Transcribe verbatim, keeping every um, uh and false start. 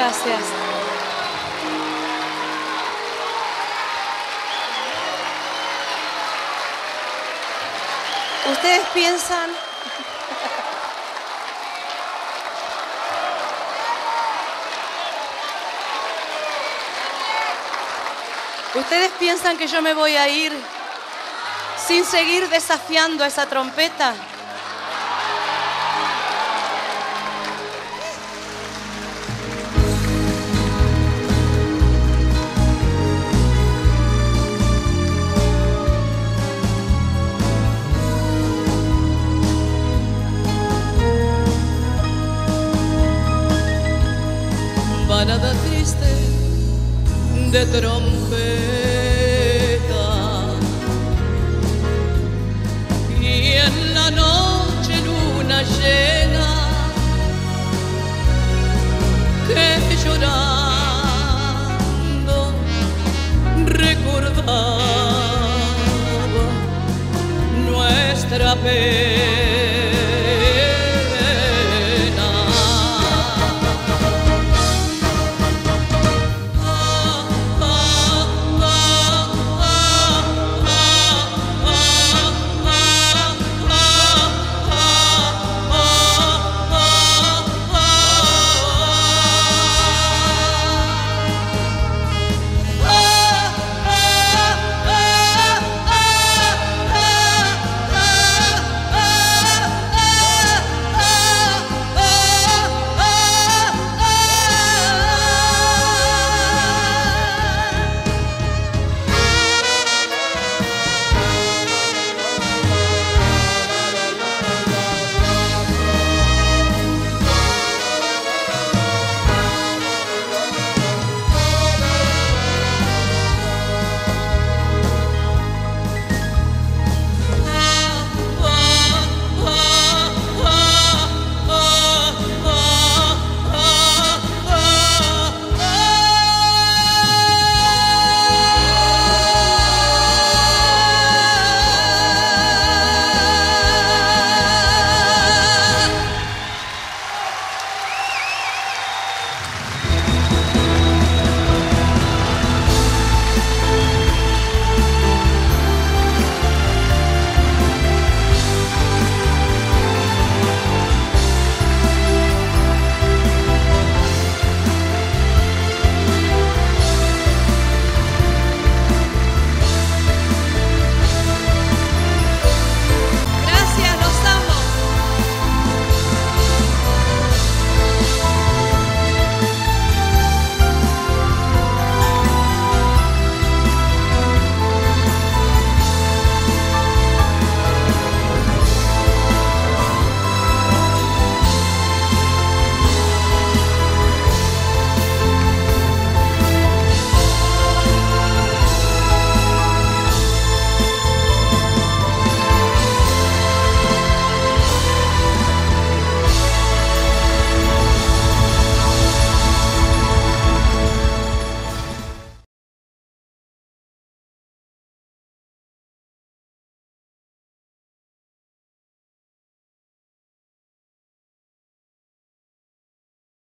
Gracias. Ustedes piensan... ¿Ustedes piensan que yo me voy a ir sin seguir desafiando a esa trompeta? Balada triste de trompeta.